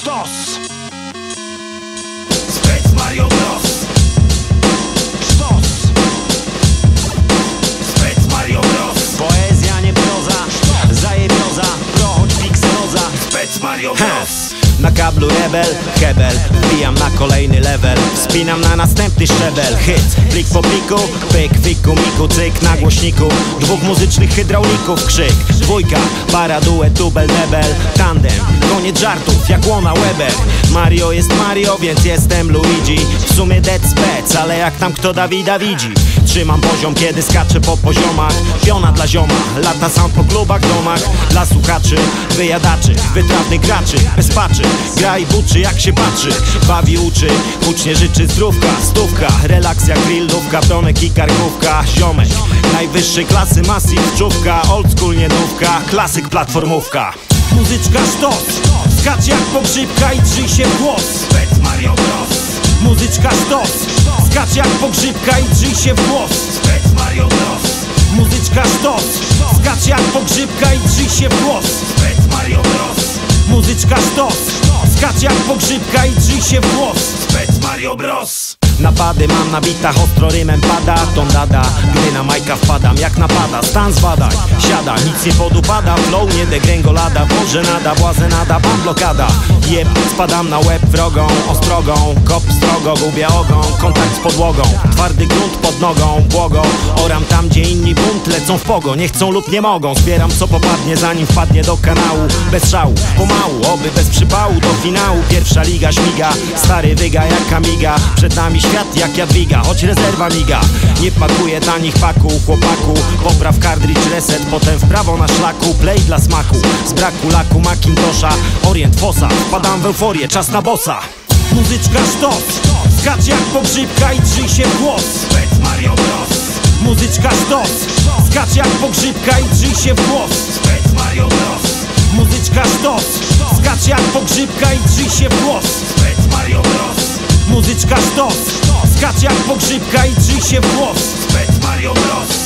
Sztos! Spec Mario Bros! Sztos! Spec Mario Bros! Poezja nie proza, zajebioza, prochodź pikseloza. Spec Mario Bros! Na kablu rebel, hebel, wbijam na kolejny level, wspinam na następny szczebel. Hit, plik po pliku, pyk, fiku, miku, cyk na głośniku. Dwóch muzycznych hydraulików, krzyk, dwójka, para, duet, dubel, debel, tandem, koniec żartów, jak łona Weber. Mario jest Mario, więc jestem Luigi. W sumie Dead Space, ale jak tam kto Dawida widzi. Trzymam poziom, kiedy skaczę po poziomach. Piona dla zioma, lata sam po klubach, domach. Dla słuchaczy, wyjadaczy, wytrawnych graczy, bez paczy. Gra i buczy, jak się patrzy, bawi, uczy, hucznie życzy zdrówka, stówka, relakcja, grillówka, bronek i karkówka. Ziomek najwyższej klasy, massive czówka, old school nienówka, klasyk platformówka. Muzyczka sztos, skacz jak pogrzybka i drzyj się w głos. Spec Mario Bros. Muzyczka sztos, skacz jak pogrzybka i drzyj się w głos. Spec Mario Bros. Muzyczka sztos, skacz jak pogrzybka i drzyj się w głos. Spec Mario Bros. Muzyczka sztos, skacz jak pogrzybka i drzyj się w głos. Spec Mario Bros. Napady mam nabita, ostro rymem pada, tondada, gdy na majka wpadam, jak napada, stan zbadaj, siada, nic nie podupada, flow nie degręgolada, boże nada, błazenada, mam blokada, jeb, spadam na łeb wrogą, ostrogą, kop strogo, gubię ogon, kontakt z podłogą, twardy grunt pod nogą, błogo, oram tam, gdzie inni bunt, lecą w pogo, nie chcą lub nie mogą, zbieram co popadnie, zanim wpadnie do kanału, bez szału, pomału, oby bez przypału, do finału, pierwsza liga śmiga, stary wyga jak Amiga, przed nami świat jak Jadwiga, choć rezerwa miga. Nie pakuje tanich paku, chłopaku. Popraw kartridż, reset, potem w prawo na szlaku. Play dla smaku, z braku laku Makintosza. Orient fosa, wpadam w euforię, czas na bossa. Muzyczka sztos, skacz jak pogrzybka i drzyj się w głos. Spec Mario Bros. Muzyczka sztos, skacz jak pogrzybka i drzyj się w głos. Spec Mario Bros. Muzyczka sztos, skacz jak pogrzybka i drzyj się w głos. Spec Mario Bros. Muzyczka sztos, skacz jak pogrzybka i drzyj się w głos. Spec Mario Bros.